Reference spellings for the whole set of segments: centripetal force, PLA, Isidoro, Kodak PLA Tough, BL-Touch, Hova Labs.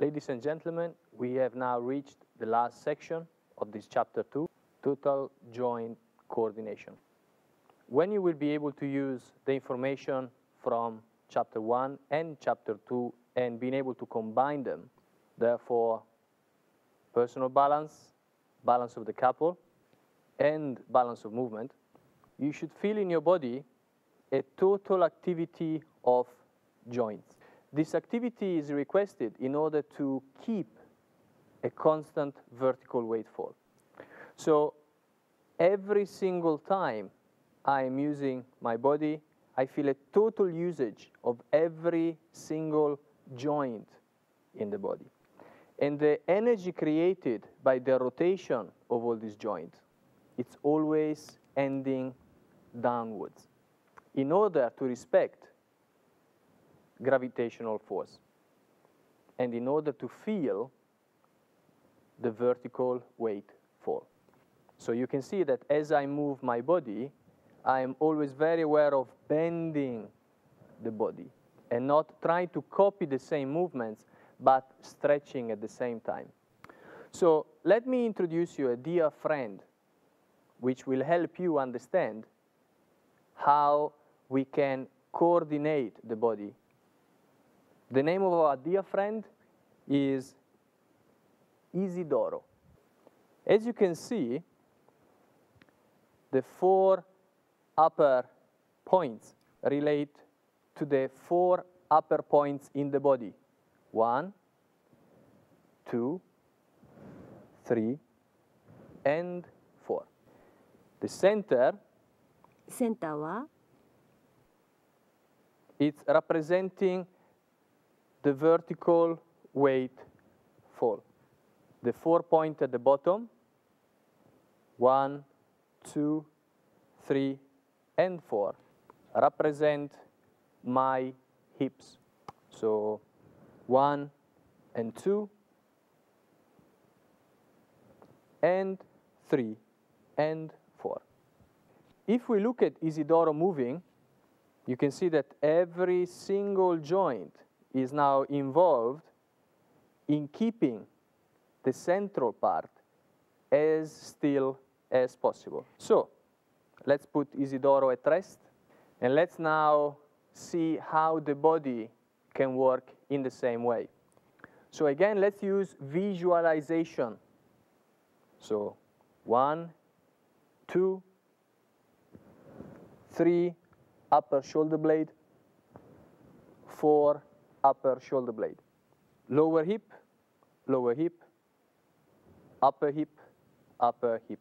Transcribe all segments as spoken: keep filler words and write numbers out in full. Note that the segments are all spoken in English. Ladies and gentlemen, we have now reached the last section of this chapter two, total joint coordination. When you will be able to use the information from chapter one and chapter two and being able to combine them, therefore personal balance, balance of the couple, and balance of movement, you should feel in your body a total activity of joints. This activity is requested in order to keep a constant vertical weight fall. So every single time I am using my body, I feel a total usage of every single joint in the body. And the energy created by the rotation of all these joints, it's always ending downwards in order to respect gravitational force and in order to feel the vertical weight fall. So you can see that as I move my body, I am always very aware of bending the body and not trying to copy the same movements, but stretching at the same time. So let me introduce you a dear friend which will help you understand how we can coordinate the body. The name of our dear friend is Isidoro. As you can see, the four upper points relate to the four upper points in the body. One, two, three, and four. The center, center wa? It's representing the vertical weight fall. The four points at the bottom, one, two, three, and four, represent my hips. So one and two, and three, and four. If we look at Isidoro moving, you can see that every single joint is now involved in keeping the central part as still as possible. So let's put Isidoro at rest, and let's now see how the body can work in the same way. So again, let's use visualization. So one, two, three, upper shoulder blade, four, upper shoulder blade, lower hip, lower hip, upper hip, upper hip.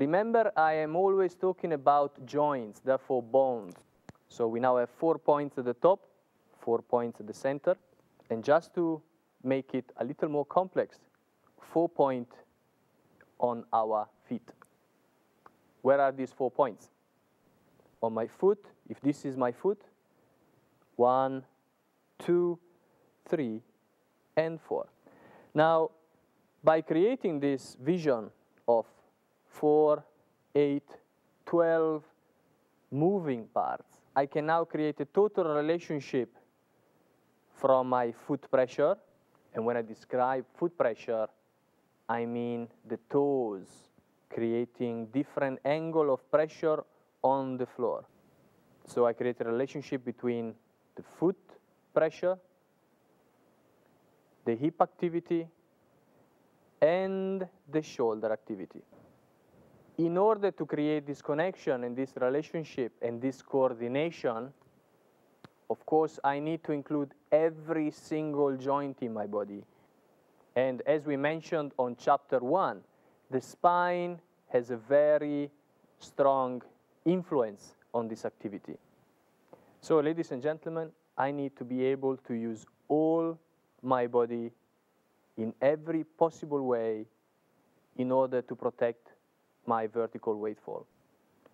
Remember, I am always talking about joints, therefore bones. So we now have four points at the top, four points at the center, and just to make it a little more complex, four points on our feet. Where are these four points? On my foot, if this is my foot, one, two, three, and four. Now, by creating this vision of four, eight, twelve moving parts, I can now create a total relationship from my foot pressure. And when I describe foot pressure, I mean the toes creating different angle of pressure on the floor. So I create a relationship between the foot pressure, the hip activity, and the shoulder activity. In order to create this connection and this relationship and this coordination, of course, I need to include every single joint in my body. And as we mentioned on chapter one, the spine has a very strong influence on this activity. So, ladies and gentlemen, I need to be able to use all my body in every possible way in order to protect my vertical weight fall.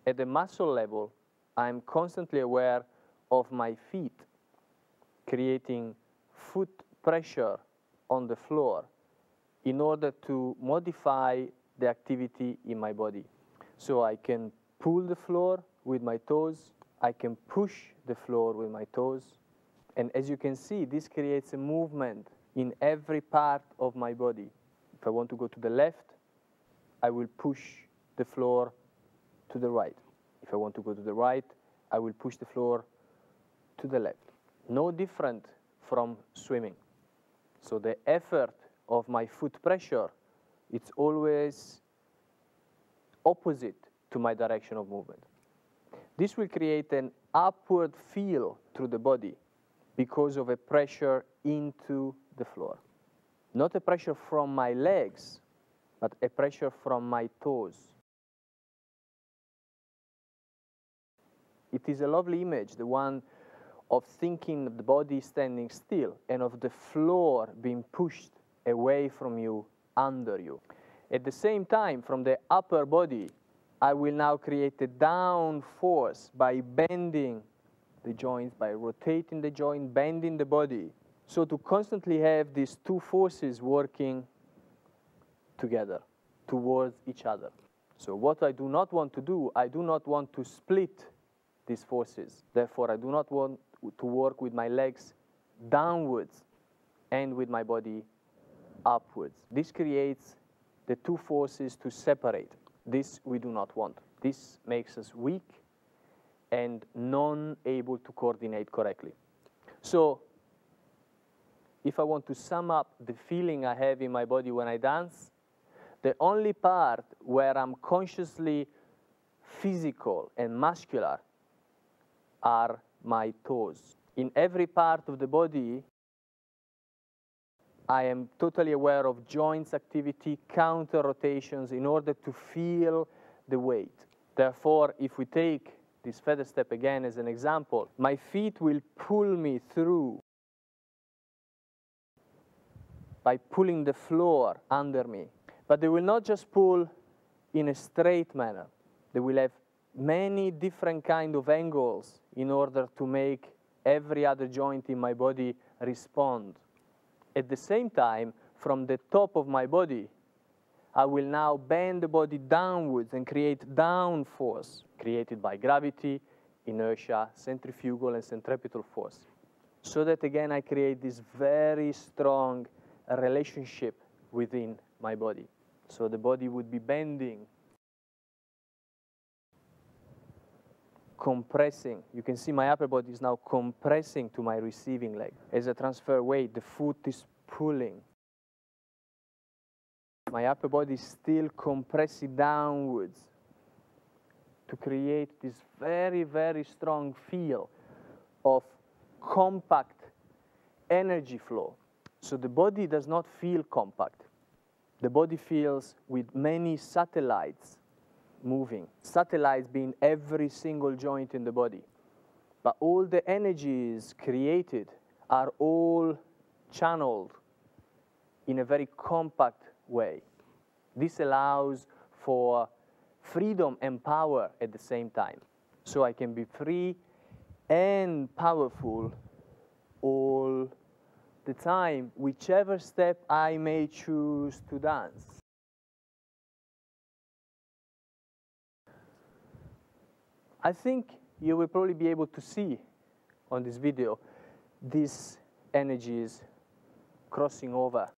At the muscle level, I'm constantly aware of my feet creating foot pressure on the floor in order to modify the activity in my body. So I can pull the floor with my toes, I can push the floor with my toes, and as you can see, this creates a movement in every part of my body. If I want to go to the left, I will push the floor to the right. If I want to go to the right, I will push the floor to the left. No different from swimming. So the effort of my foot pressure, it's always opposite to my direction of movement. This will create an upward feel through the body because of a pressure into the floor. Not a pressure from my legs, but a pressure from my toes. It is a lovely image, the one of thinking of the body standing still and of the floor being pushed away from you, under you. At the same time, from the upper body, I will now create a down force by bending the joints, by rotating the joint, bending the body. So to constantly have these two forces working together, towards each other. So what I do not want to do, I do not want to split these forces. Therefore, I do not want to work with my legs downwards and with my body upwards. This creates the two forces to separate. This we do not want. This makes us weak and non-able to coordinate correctly. So, if I want to sum up the feeling I have in my body when I dance, the only part where I'm consciously physical and muscular are my toes. In every part of the body, I am totally aware of joints activity, counter rotations in order to feel the weight. Therefore, if we take this feather step again as an example, my feet will pull me through by pulling the floor under me. But they will not just pull in a straight manner. They will have many different kind of angles in order to make every other joint in my body respond. At the same time, from the top of my body, I will now bend the body downwards and create down force, created by gravity, inertia, centrifugal and centripetal force. So that again, I create this very strong relationship within my body. So the body would be bending, compressing. You can see my upper body is now compressing to my receiving leg. As I transfer weight, the foot is pulling. My upper body is still compressing downwards to create this very, very strong feel of compact energy flow. So the body does not feel compact. The body feels with many satellites moving, satellites being every single joint in the body. But all the energies created are all channeled in a very compact way. This allows for freedom and power at the same time. So I can be free and powerful all the time, whichever step I may choose to dance. I think you will probably be able to see on this video these energies crossing over